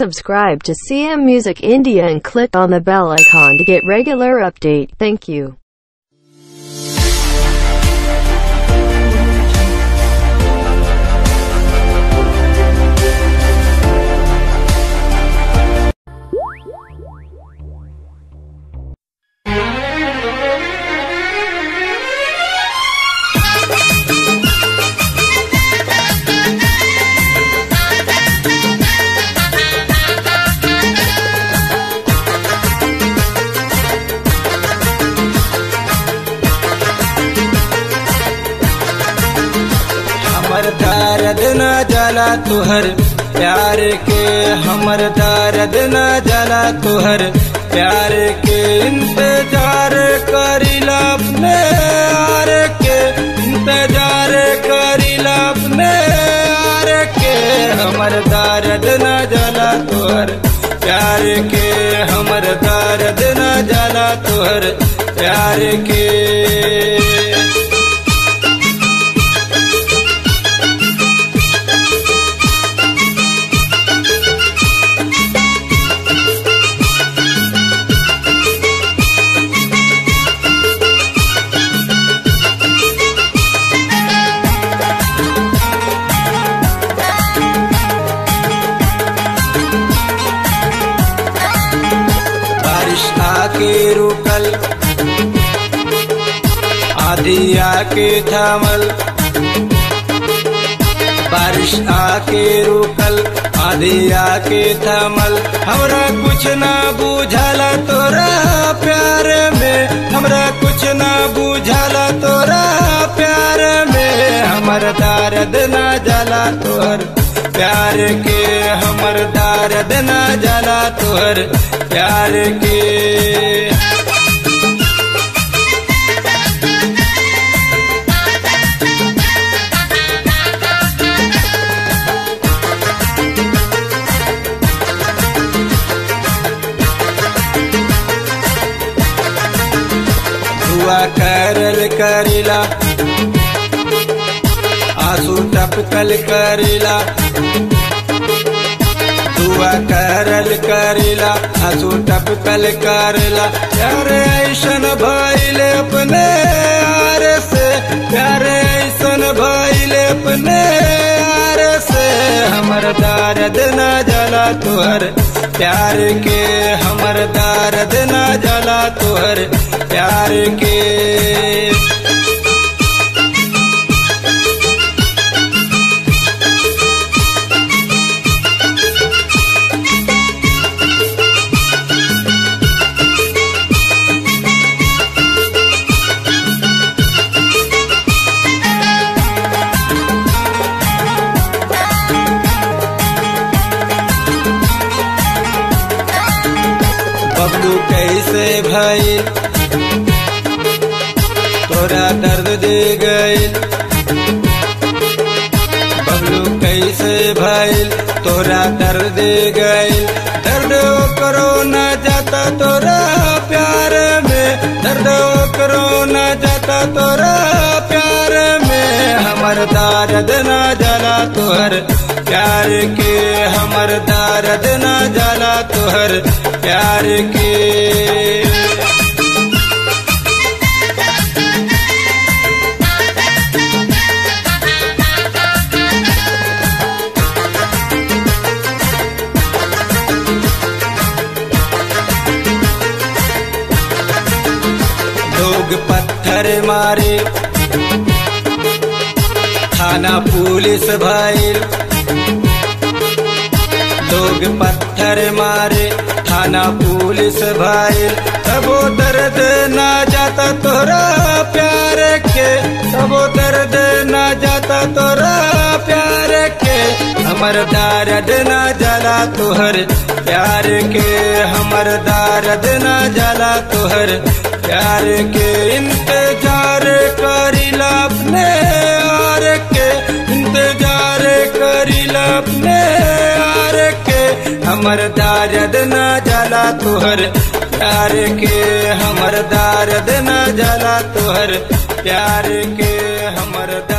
Subscribe to CM Music India and click on the bell icon to get regular update. Thank you. दर्द न जला तुहर प्यार के, हमर दर्द न जला तुहर प्यार के। इंतजार करीला अपने यार के, इंतजार करीला अपने यार के। हमर दर्द न जला तुहर प्यार के, हमर दर्द न जला तुहर प्यार के। आके रुकल आधी आके थामल, बारिश आके रुकल आधी आके थामल। हमरा कुछ ना बुझाला तोरा प्यार में, हमरा कुछ ना बुझाला तोरा प्यार में। हमर दर्द ना जला तोहर प्यार के, हमर दर्द ना जला तोहर प्यार के। दुआ करल करीला आंसू टपकल करीला, दुआ करल करीला आंसू टपकल करीला। प्यार ऐसन भइले अपने यार से, प्यार ऐसन भइले अपने यार से। हमर दर्द न जला तोहर प्यार के, हमर दर्द न जला तोहर प्यार के। बबलू कैसे भाई तोरा दर्द दे गई, बबलू कैसे भाई तोरा दर्द दे गई। दर्द करो ना जाता तोरा प्यार में, दर्द करो ना जाता तोरा प्यार में। हमर दर्द ना जला तोहर प्यार के, हमर दर्द ना जला तोहर प्यार के। लोग पत्थर मारे थाना पुलिस भाईल, लोग पत्थर मारे थाना पुलिस भाईल। तबो दर्द ना जाता तोरा प्यार के, तबो दर्द ना जाता तोरा प्यार के। हमर दर्द ना जला तोहर प्यार के, हमर दर्द ना जला तोहर प्यार के। इंतजार करीला अपने यार के, इंतजार करीला अपने यार के। हमर दर्द ना जला तोहर प्यार के, हमर दर्द ना जला तोहर प्यार के, हमर।